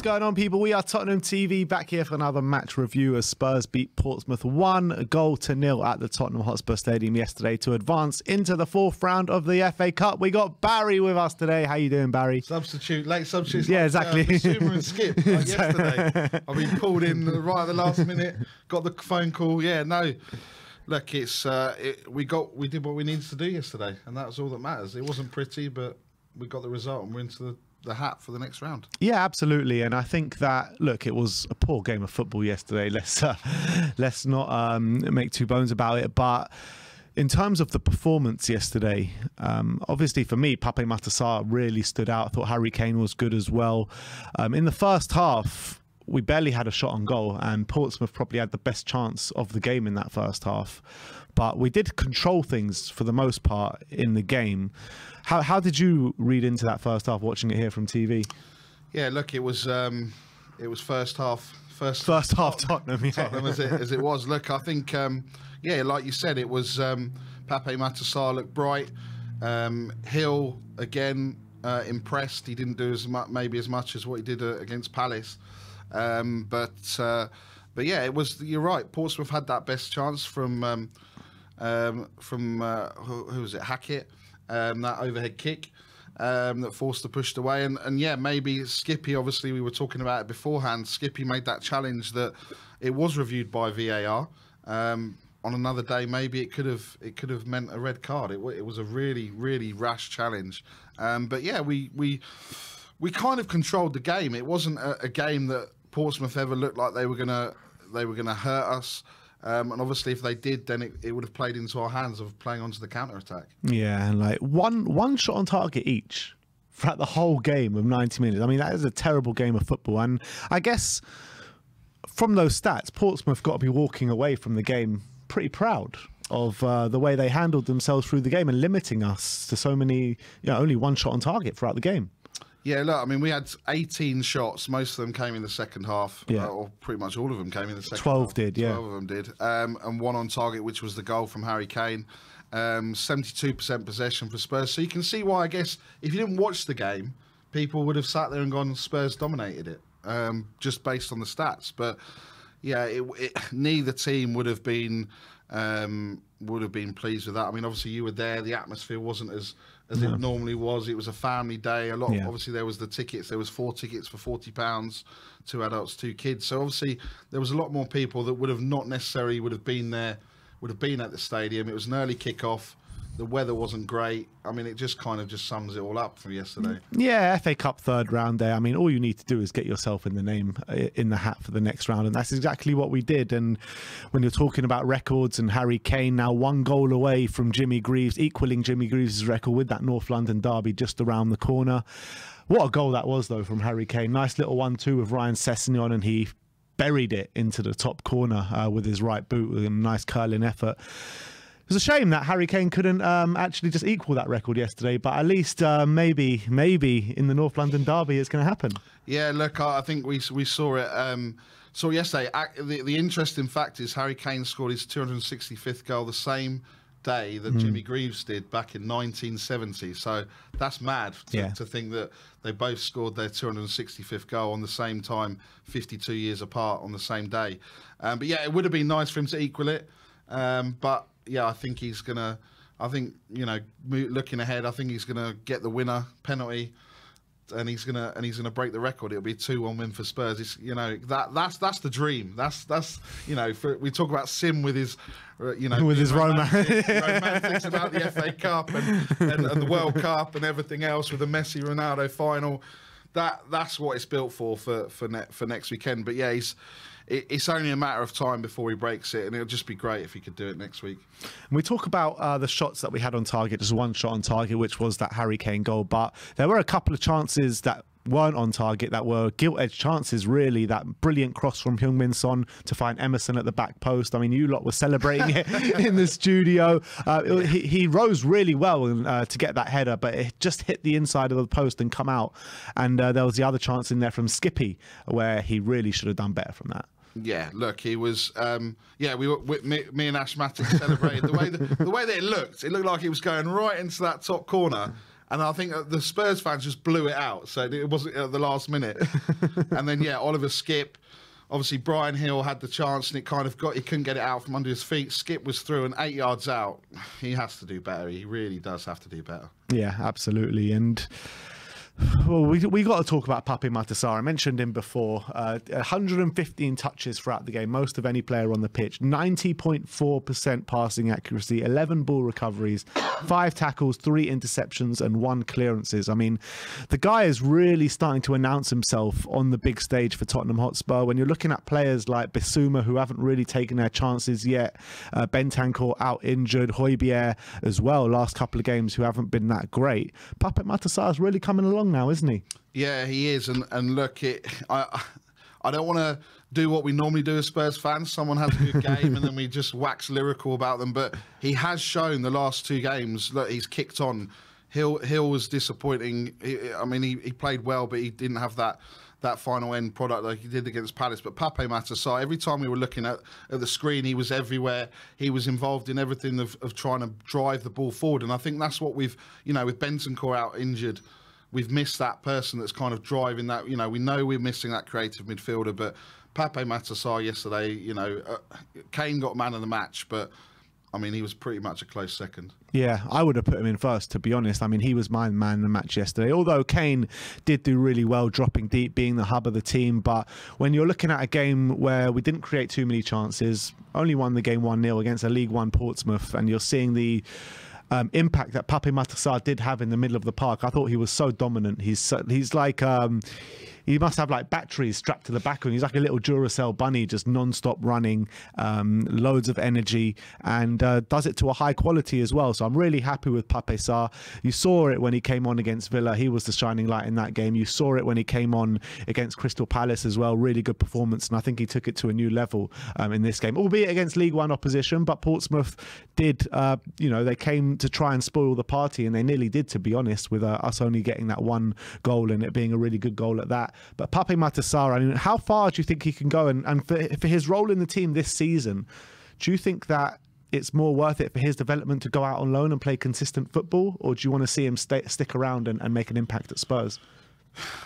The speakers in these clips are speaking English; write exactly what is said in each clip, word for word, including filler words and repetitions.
What's going on, people? We are Tottenham T V, back here for another match review as Spurs beat Portsmouth one goal to nil at the Tottenham Hotspur Stadium yesterday to advance into the fourth round of the F A Cup. We got Barry with us today. How you doing, Barry? Substitute, late substitutes. Yeah, like, exactly. Uh, Bissouma and Skip, like yesterday. I've been pulled in right at the last minute. Got the phone call. Yeah, no. Look, it's uh, it, we got we did what we needed to do yesterday, and that was all that matters. It wasn't pretty, but we got the result, and we're into the. the hat for the next round. Yeah, absolutely. And I think that, look, it was a poor game of football yesterday. Let's uh, let's not um, make two bones about it. But in terms of the performance yesterday, um, obviously for me, Pape Matasar really stood out. I thought Harry Kane was good as well. Um, in the first half, we barely had a shot on goal, and Portsmouth probably had the best chance of the game in that first half. But we did control things for the most part in the game. How, how did you read into that first half, watching it here from T V? Yeah, look, it was um, it was first half, first first half Tottenham, yeah. Tottenham as it, as it was. Look, I think um, yeah, like you said, it was um, Pape Matasar looked bright. Um, Hill again uh, impressed. He didn't do as much, maybe as much as what he did uh, against Palace. Um, but uh, but yeah, it was. You're right. Portsmouth had that best chance from um, um, from uh, who, who was it? Hackett. Um, that overhead kick um, that Forster pushed away, and and yeah, maybe Skippy. Obviously, we were talking about it beforehand. Skippy made that challenge that it was reviewed by V A R. Um, on another day, maybe it could have it could have meant a red card. It, it was a really really rash challenge. Um, but yeah, we we we kind of controlled the game. It wasn't a, a game that Portsmouth ever looked like they were gonna they were gonna hurt us, um, and obviously if they did, then it, it would have played into our hands of playing onto the counter attack. Yeah, and like one one shot on target each throughout the whole game of ninety minutes. I mean, that is a terrible game of football, and I guess from those stats, Portsmouth got to be walking away from the game pretty proud of uh, the way they handled themselves through the game and limiting us to so many, you know, only one shot on target throughout the game. Yeah, look, I mean, we had eighteen shots. Most of them came in the second half. Yeah. Or pretty much all of them came in the second half. twelve did, yeah. twelve of them did. Um, and one on target, which was the goal from Harry Kane. Um, seventy-two percent possession for Spurs. So you can see why, I guess, if you didn't watch the game, people would have sat there and gone, Spurs dominated it, um, just based on the stats. But, yeah, it, it, neither team would have been... Um, would have been pleased with that. I mean, obviously you were there. The atmosphere wasn't as as no. it normally was. It was a family day. A lot. Yeah. Of, obviously, there was the tickets. There was four tickets for forty pounds, two adults, two kids. So obviously there was a lot more people that would have not necessarily would have been there, would have been at the stadium. It was an early kickoff. The weather wasn't great. I mean, it just kind of just sums it all up from yesterday. Yeah, F A Cup third round day. I mean, all you need to do is get yourself in the name, in the hat for the next round. And that's exactly what we did. And when you're talking about records and Harry Kane, now one goal away from Jimmy Greaves, equaling Jimmy Greaves' record with that North London Derby just around the corner. What a goal that was, though, from Harry Kane. Nice little one two with Ryan Sessegnon, and he buried it into the top corner uh, with his right boot with a nice curling effort. It was a shame that Harry Kane couldn't um, actually just equal that record yesterday, but at least uh, maybe, maybe in the North London Derby it's going to happen. Yeah, look, I think we we saw it um, saw yesterday. The, the interesting fact is Harry Kane scored his two hundred sixty-fifth goal the same day that mm. Jimmy Greaves did back in nineteen seventy. So that's mad to, yeah. to think that they both scored their two hundred sixty-fifth goal on the same time, fifty-two years apart on the same day. Um, but yeah, it would have been nice for him to equal it, um, but... Yeah, I think he's going to, I think, you know, looking ahead, I think he's going to get the winner penalty and he's going to, and he's going to break the record. It'll be a two one win for Spurs. It's, you know, that, that's, that's the dream. That's, that's, you know, for, we talk about Sim with his, you know, with his romantic, romantics about the F A Cup and, and, and the World Cup and everything else with the Messi Ronaldo final. That, that's what it's built for, for, for, ne for next weekend. But yeah, he's, it's only a matter of time before he breaks it, and it'll just be great if he could do it next week. And we talk about uh, the shots that we had on target, just one shot on target, which was that Harry Kane goal, but there were a couple of chances that weren't on target, that were gilt-edged chances, really. That brilliant cross from Heung-Min Son to find Emerson at the back post. I mean, you lot were celebrating it in the studio. Uh, it, he, he rose really well uh, to get that header, but it just hit the inside of the post and come out. And uh, there was the other chance in there from Skippy, where he really should have done better from that. Yeah, look, he was. Um, yeah, we were. We, me, me and Ash Matic celebrated the way the, the way that it looked. It looked like it was going right into that top corner, And I think the Spurs fans just blew it out. So it wasn't at the last minute. And then, yeah, Oliver Skipp. Obviously, Brian Hill had the chance and it kind of got, he couldn't get it out from under his feet. Skipp was through and eight yards out. He has to do better. He really does have to do better. Yeah, absolutely. And well, we we got to talk about Pape Matasar. I mentioned him before. Uh, one hundred fifteen touches throughout the game, most of any player on the pitch. ninety point four percent passing accuracy, eleven ball recoveries, five tackles, three interceptions, and one clearances. I mean, the guy is really starting to announce himself on the big stage for Tottenham Hotspur. When you're looking at players like Bissouma, who haven't really taken their chances yet, uh, Bentancur out injured, Højbjerg as well, last couple of games, who haven't been that great. Pape Matasar is really coming along now, isn't he? Yeah, he is. And and look, it I I don't want to do what we normally do as Spurs fans. Someone has a good game and then we just wax lyrical about them. But he has shown the last two games that he's kicked on. Hill Hill was disappointing. He, I mean, he, he played well, but he didn't have that that final end product like he did against Palace. But Pape Matasar, every time we were looking at, at the screen, he was everywhere. He was involved in everything of, of trying to drive the ball forward. And I think that's what we've, you know, with Bentancur out injured, we've missed that person that's kind of driving that. You know, we know we're missing that creative midfielder, but Pape Matasar yesterday, you know, uh, Kane got man of the match, but I mean, he was pretty much a close second. Yeah, I would have put him in first, to be honest. I mean, he was my man in the match yesterday, although Kane did do really well, dropping deep, being the hub of the team. But when you're looking at a game where we didn't create too many chances, only won the game one nil against a League One Portsmouth, and you're seeing the Um, impact that Pape Matasar did have in the middle of the park. I thought he was so dominant. He's so, he's like um, he must have like batteries strapped to the back of him. He's like a little Duracell bunny, just non-stop running, um, loads of energy, and uh, does it to a high quality as well. So I'm really happy with Pape Sarr. You saw it when he came on against Villa. He was the shining light in that game. You saw it when he came on against Crystal Palace as well. Really good performance, and I think he took it to a new level um, in this game, albeit against League One opposition. But Portsmouth did, uh, you know, they came to try and spoil the party, and they nearly did, to be honest, with uh, us only getting that one goal and it being a really good goal at that. But Pape Matasar, I mean, how far do you think he can go? And, and for, for his role in the team this season, do you think that it's more worth it for his development to go out on loan and play consistent football, or do you want to see him stay, stick around and, and make an impact at Spurs?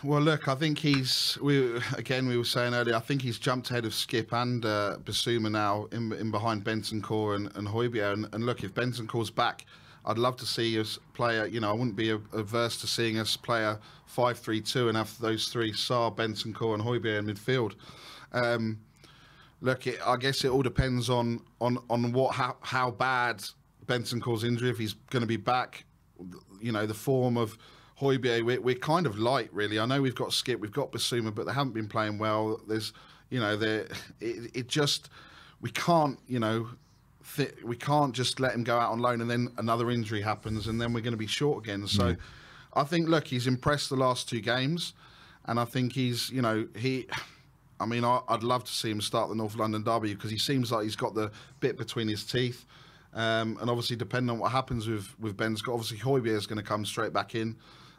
Well, look, I think he's, we again, we were saying earlier, I think he's jumped ahead of Skipp and uh, Bissouma now in, in behind Bentancur and, and Højbjerg. And, and look, if Bentancur's back, I'd love to see us play, a, you know, I wouldn't be averse to seeing us play a five three two and have those three, Sarr, Bentancur and Højbjerg in midfield. Um, look, it, I guess it all depends on on, on what how, how bad Bentancur's injury, if he's going to be back, you know, the form of Højbjerg. We're, we're kind of light, really. I know we've got Skipp, we've got Bissouma, but they haven't been playing well. There's, you know, it, it just, we can't, you know, we can't just let him go out on loan and then another injury happens and then we're going to be short again. So yeah. I think, look, he's impressed the last two games, and I think he's, you know, he, I mean, I, I'd love to see him start the North London Derby because he seems like he's got the bit between his teeth. Um, and obviously, depending on what happens with, with Ben's, obviously Højbjerg is going to come straight back in.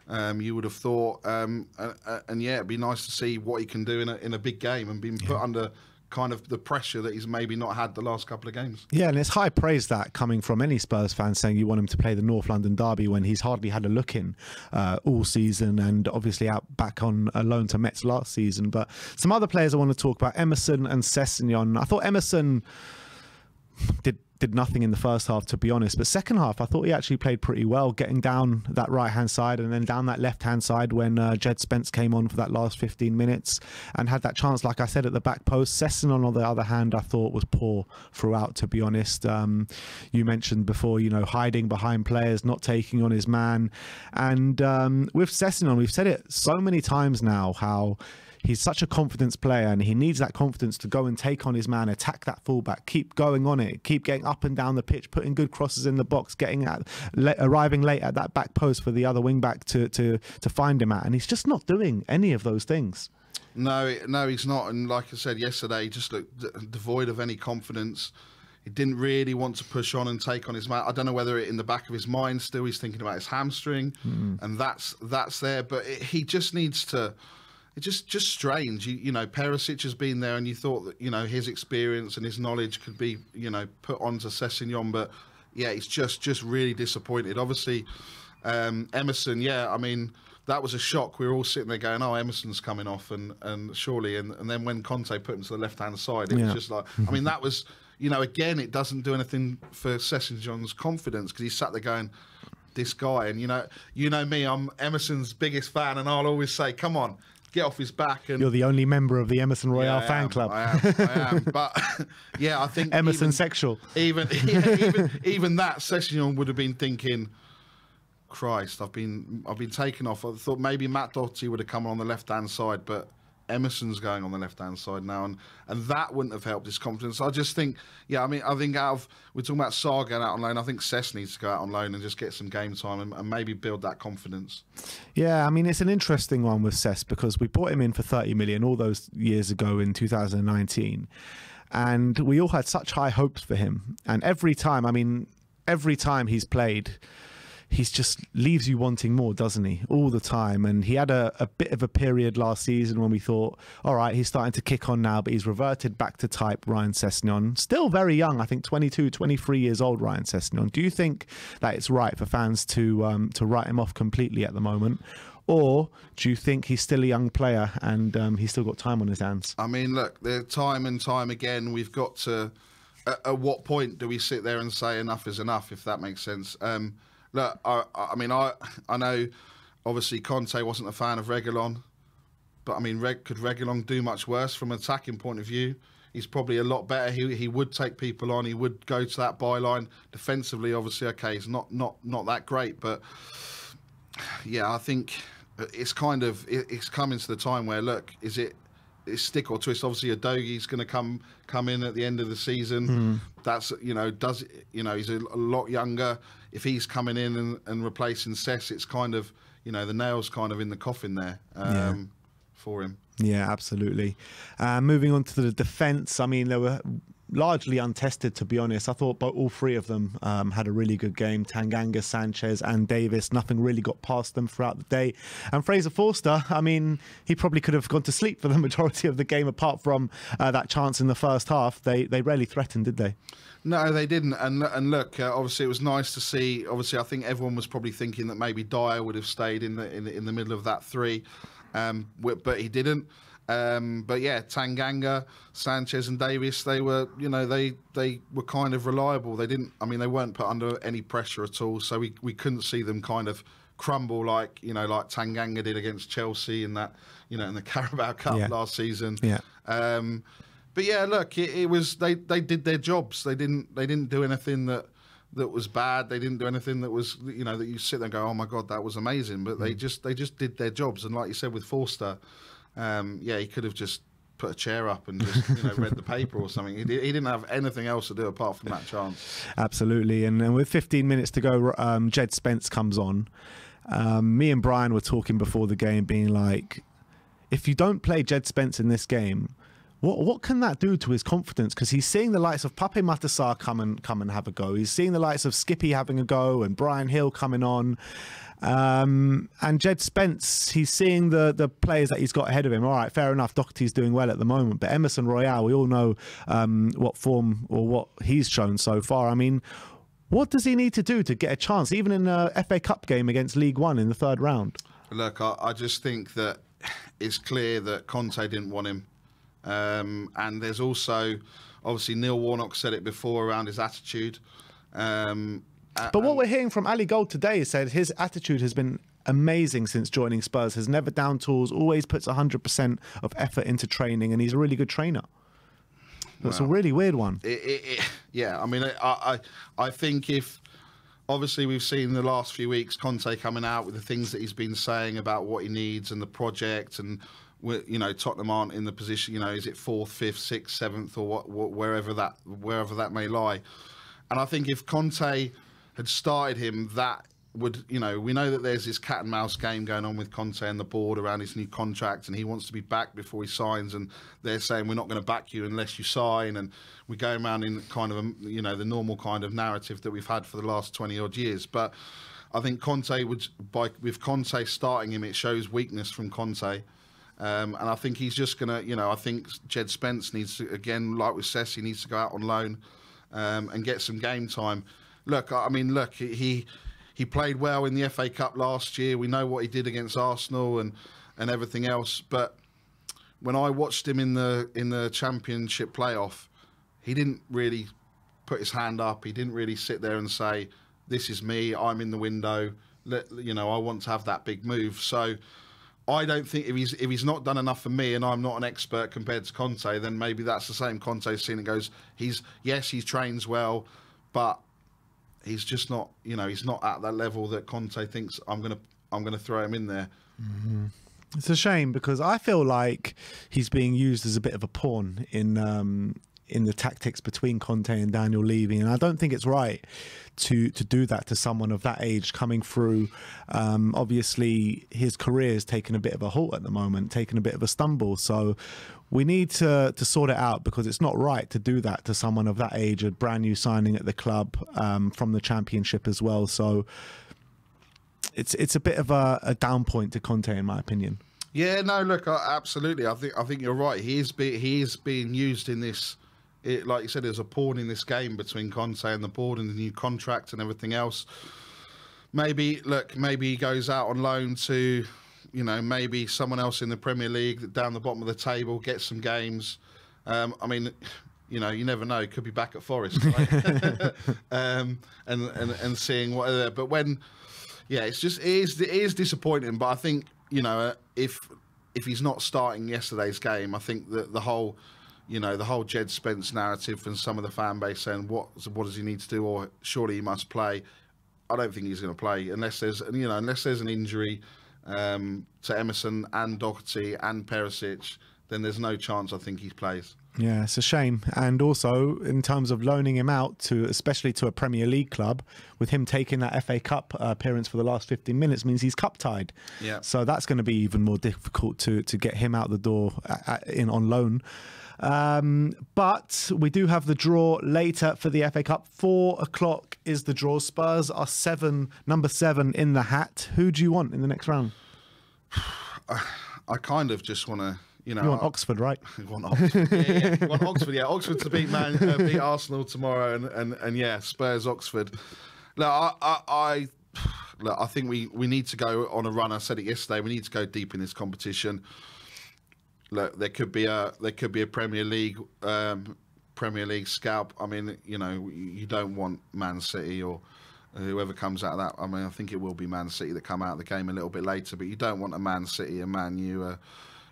Um, you would have thought, um, uh, uh, and yeah, it'd be nice to see what he can do in a, in a big game and being put yeah. under kind of the pressure that he's maybe not had the last couple of games. Yeah, and it's high praise that coming from any Spurs fan, saying you want him to play the North London Derby when he's hardly had a look in uh, all season, and obviously out back on a loan to Mets last season. But some other players I want to talk about, Emerson and Sessegnon. I thought Emerson did did nothing in the first half, to be honest, but second half I thought he actually played pretty well, getting down that right hand side and then down that left hand side when uh, Djed Spence came on for that last fifteen minutes and had that chance, like I said, at the back post. Sessegnon, on the other hand, I thought was poor throughout, to be honest. Um, you mentioned before, you know, hiding behind players, not taking on his man, and um, with Sessegnon, we've said it so many times now how he's such a confidence player, and he needs that confidence to go and take on his man, attack that fullback, keep going on it, keep getting up and down the pitch, putting good crosses in the box, getting at, arriving late at that back post for the other wing back to to to find him at, and he's just not doing any of those things. No, no, he's not. And like I said yesterday, he just looked devoid of any confidence. He didn't really want to push on and take on his man. I don't know whether in the back of his mind still he's thinking about his hamstring, mm. and that's that's there. But it, he just needs to. It's just, just strange. You, you know, Perisic has been there and you thought that, you know, his experience and his knowledge could be, you know, put onto Sessegnon. But, yeah, he's just, just really disappointed. Obviously, Um, Emerson, yeah, I mean, that was a shock. We were all sitting there going, oh, Emerson's coming off, and, and surely. And, and then when Conte put him to the left-hand side, it yeah. was just like, I mean, that was, you know, again, it doesn't do anything for Sessegnon's confidence, because he sat there going, this guy, and you know, you know me, I'm Emerson's biggest fan, and I'll always say, come on, get off his back. And you're the only member of the Emerson Royale yeah, fan am, club. I am, I am. But yeah, I think Emerson even, sexual. Even, yeah, even even that, Sessegnon would have been thinking, Christ, I've been I've been taken off. I thought maybe Matt Doherty would have come on the left hand side, but Emerson's going on the left hand side now, and and that wouldn't have helped his confidence. I just think, yeah, I mean, I think out of, we're talking about Sarr going out on loan, I think Sess needs to go out on loan and just get some game time and, and maybe build that confidence. Yeah, I mean, it's an interesting one with Sess, because we brought him in for thirty million all those years ago in two thousand nineteen, and we all had such high hopes for him, and every time, I mean, every time he's played, he's just leaves you wanting more, doesn't he? All the time. And he had a, a bit of a period last season when we thought, all right, he's starting to kick on now, but he's reverted back to type Ryan Sessegnon. Still very young, I think twenty-two, twenty-three years old, Ryan Sessegnon. Do you think that it's right for fans to, um, to write him off completely at the moment? Or do you think he's still a young player and um, he's still got time on his hands? I mean, look, time and time again, we've got to... At, at what point do we sit there and say enough is enough, if that makes sense? Um... Look, I, I mean, I I know, obviously, Conte wasn't a fan of Reguilon, but I mean, Reg, could Reguilon do much worse from an attacking point of view? He's probably a lot better. He he would take people on. He would go to that byline defensively. Obviously, okay, he's not not not that great, but yeah, I think it's kind of it, it's coming to the time where, look, is it? It's stick or twist. Obviously, a Adogi's going to come come in at the end of the season. Mm. That's, you know, does you know he's a, a lot younger. If he's coming in and, and replacing Sess, it's kind of, you know, the nail's kind of in the coffin there um, yeah. for him. Yeah, absolutely. Uh, moving on to the defence, I mean, they were largely untested, to be honest. I thought but all three of them um, had a really good game. Tanganga, Sanchez and Davies. Nothing really got past them throughout the day. And Fraser Forster, I mean, he probably could have gone to sleep for the majority of the game, apart from uh, that chance in the first half. They they rarely threatened, did they? No, they didn't. And, and look, uh, obviously it was nice to see. Obviously, I think everyone was probably thinking that maybe Dyer would have stayed in the, in the, in the middle of that three, um, but he didn't. Um, but yeah, Tanganga, Sanchez and Davies, they were, you know, they they were kind of reliable. They didn't, I mean, they weren't put under any pressure at all. So we, we couldn't see them kind of crumble like, you know, like Tanganga did against Chelsea in that, you know, in the Carabao Cup yeah. last season. Yeah. Um, but yeah, look, it, it was, they, they did their jobs. They didn't, they didn't do anything that, that was bad. They didn't do anything that was, you know, that you sit there and go, oh my God, that was amazing. But mm. they just, they just did their jobs. And like you said with Forster, Um, yeah, he could have just put a chair up and just, you know, read the paper or something. He, he didn't have anything else to do apart from that chance. Absolutely. And, and with fifteen minutes to go, um, Djed Spence comes on. Um, me and Brian were talking before the game, being like, if you don't play Djed Spence in this game, What, what can that do to his confidence? Because he's seeing the likes of Pape Matasar come and, come and have a go. He's seeing the likes of Skippy having a go and Brian Hill coming on. Um, and Djed Spence, he's seeing the, the players that he's got ahead of him. All right, fair enough, Doherty's doing well at the moment. But Emerson Royale, we all know um, what form or what he's shown so far. I mean, what does he need to do to get a chance, even in an F A Cup game against League One in the third round? Look, I, I just think that it's clear that Conte didn't want him. Um, and there's also, obviously, Neil Warnock said it before around his attitude. Um, but what we're hearing from Ali Gold today said his attitude has been amazing since joining Spurs. Has never down tools, always puts one hundred percent of effort into training, and he's a really good trainer. That's well, a really weird one. It, it, it, yeah, I mean, I, I, I think if... Obviously, we've seen the last few weeks Conte coming out with the things that he's been saying about what he needs and the project and... You know, Tottenham aren't in the position. You know, is it fourth, fifth, sixth, seventh, or what, what, wherever that wherever that may lie. And I think if Conte had started him, that would, you know, we know that there's this cat and mouse game going on with Conte and the board around his new contract, and he wants to be back before he signs, and they're saying we're not going to back you unless you sign, and we're going around in kind of a, you know, the normal kind of narrative that we've had for the last twenty odd years, but. I think Conte would by with Conte starting him, it shows weakness from Conte. Um, and I think he's just going to, you know, I think Djed Spence needs to, again, like with Sess, he needs to go out on loan um, and get some game time. Look, I mean, look, he he played well in the F A Cup last year. We know what he did against Arsenal and and everything else. But when I watched him in the in the Championship playoff, he didn't really put his hand up. He didn't really sit there and say, "This is me. I'm in the window. Let, you know, I want to have that big move." So I don't think if he's if he's not done enough for me, and I'm not an expert compared to Conte, then maybe that's the same Conte's seen and goes, he's yes, he trains well, but he's just not, you know, he's not at that level that Conte thinks I'm gonna I'm gonna throw him in there. Mm-hmm. It's a shame because I feel like he's being used as a bit of a pawn in um in the tactics between Conte and Daniel Levy, and I don't think it's right to to do that to someone of that age coming through. Um, obviously, his career is taking a bit of a halt at the moment, taking a bit of a stumble. So we need to to sort it out because it's not right to do that to someone of that age, a brand new signing at the club um, from the Championship as well. So it's it's a bit of a, a down point to Conte, in my opinion. Yeah, no, look, absolutely. I think I think you're right. He is be, he is being used in this. It, like you said, there's a pawn in this game between Conte and the board and the new contract and everything else. Maybe, look, maybe he goes out on loan to, you know, maybe someone else in the Premier League down the bottom of the table, gets some games. Um, I mean, you know, you never know. Could be back at Forest, right? um, and, and, and seeing what they're there. But when, yeah, it's just, it is, it is disappointing. But I think, you know, if, if he's not starting yesterday's game, I think that the whole... You know, the whole Djed Spence narrative and some of the fan base saying, what, what does he need to do? Or surely he must play. I don't think he's going to play unless there's, you know, unless there's an injury um, to Emerson and Doherty and Perisic, then there's no chance I think he plays. Yeah, it's a shame. And also in terms of loaning him out to, especially to a Premier League club, with him taking that F A Cup appearance for the last fifteen minutes means he's cup tied. Yeah. So that's going to be even more difficult to, to get him out the door at, in on loan. Um, but we do have the draw later for the F A Cup. Four o'clock is the draw. Spurs are seven, number seven in the hat. Who do you want in the next round? I, I kind of just want to... You know, you want Oxford, right? You want Oxford. Yeah, yeah. You want Oxford, yeah. Oxford to beat Man, uh, beat Arsenal tomorrow, and, and and yeah, Spurs, Oxford. Look, I, I, I, look, I think we we need to go on a run. I said it yesterday. We need to go deep in this competition. Look, there could be a there could be a Premier League um, Premier League scalp. I mean, you know, you don't want Man City or whoever comes out of that. I mean, I think it will be Man City that come out of the game a little bit later, but you don't want a Man City, a Man U. Uh,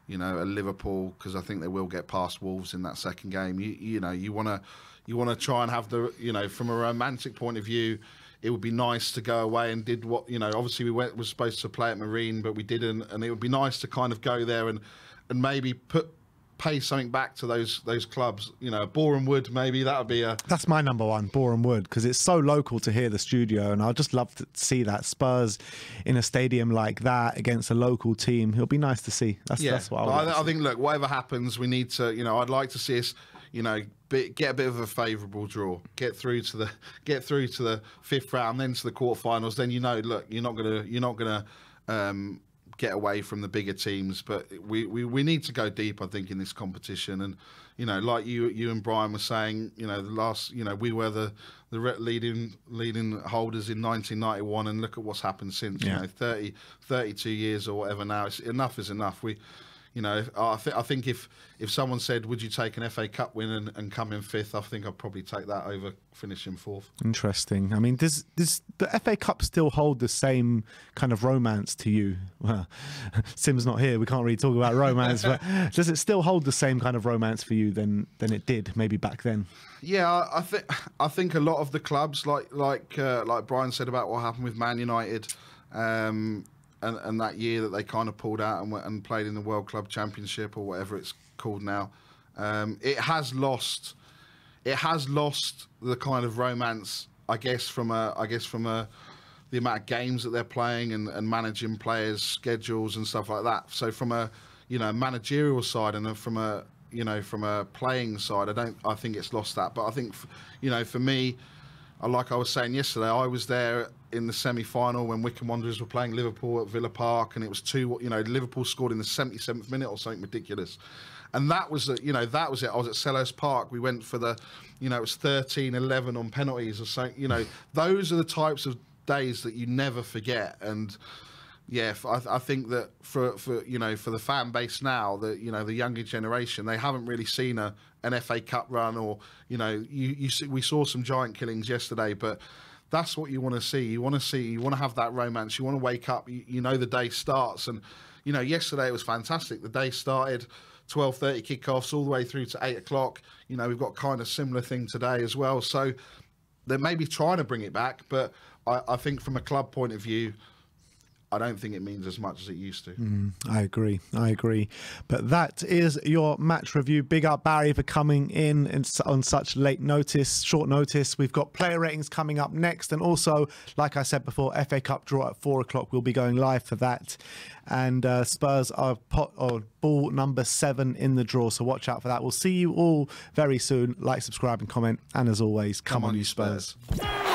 You know, a Liverpool, because I think they will get past Wolves in that second game. You, you know, you want to, you want to try and have the, you know, from a romantic point of view, it would be nice to go away and did what, you know. Obviously, we went was supposed to play at Marine, but we didn't, and it would be nice to kind of go there and, and maybe put pay something back to those those clubs. You know, Boreham Wood, maybe that would be a. That's my number one, Boreham Wood, because it's so local to here, the studio, and I just love to see that Spurs in a stadium like that against a local team. It'll be nice to see. That's yeah. that's what I. Would I, I think. Look, whatever happens, we need to. You know, I'd like to see us. You know, bit, get a bit of a favourable draw, get through to the get through to the fifth round, then to the quarterfinals. Then you know, look, you're not gonna you're not gonna. Um, get away from the bigger teams, but we, we we need to go deep, I think, in this competition. And you know, like you you and Brian were saying, you know, the last, you know, we were the the leading leading holders in nineteen ninety-one, and look at what's happened since. Yeah. You know, thirty, thirty-two years or whatever. Now it's enough is enough. We, you know, I, th I think if if someone said, would you take an F A Cup win and, and come in fifth, I think I'd probably take that over finishing fourth. Interesting. I mean, does, does the F A Cup still hold the same kind of romance to you? Well, Sim's not here. We can't really talk about romance, but does it still hold the same kind of romance for you than, than it did maybe back then? Yeah, I, I, th I think a lot of the clubs, like, like, uh, like Brian said about what happened with Man United, um, And, and that year that they kind of pulled out and, went and played in the World Club Championship or whatever it's called now, um, it has lost, it has lost the kind of romance, I guess, from a, I guess from a, the amount of games that they're playing and, and managing players' schedules and stuff like that. So from a, you know, managerial side and from a, you know, from a playing side, I don't, I think it's lost that. But I think, you know, for me, like I was saying yesterday, I was there in the semi-final when Wycombe Wanderers were playing Liverpool at Villa Park, and it was two, you know, Liverpool scored in the seventy-seventh minute or something ridiculous. And that was, the, you know, that was it. I was at Selhurst Park. We went for the, you know, it was thirteen eleven on penalties or something. You know, those are the types of days that you never forget. And yeah, I, th I think that for, for you know for the fan base now, the you know the younger generation, they haven't really seen a an F A Cup run, or you know you you see, we saw some giant killings yesterday, but that's what you want to see. You want to see, you want to have that romance. You want to wake up, you, you know the day starts, and you know yesterday it was fantastic. The day started twelve thirty kickoffs all the way through to eight o'clock. You know we've got kind of similar thing today as well. So they may be trying to bring it back, but I, I think from a club point of view, I don't think it means as much as it used to. Mm, I agree. I agree. But that is your match review. Big up Barry for coming in and on such late notice, short notice. We've got player ratings coming up next. And also, like I said before, F A Cup draw at four o'clock. We'll be going live for that. And uh, Spurs are pot, or ball number seven in the draw. So watch out for that. We'll see you all very soon. Like, subscribe and comment. And as always, come, come on, on you Spurs. Spurs.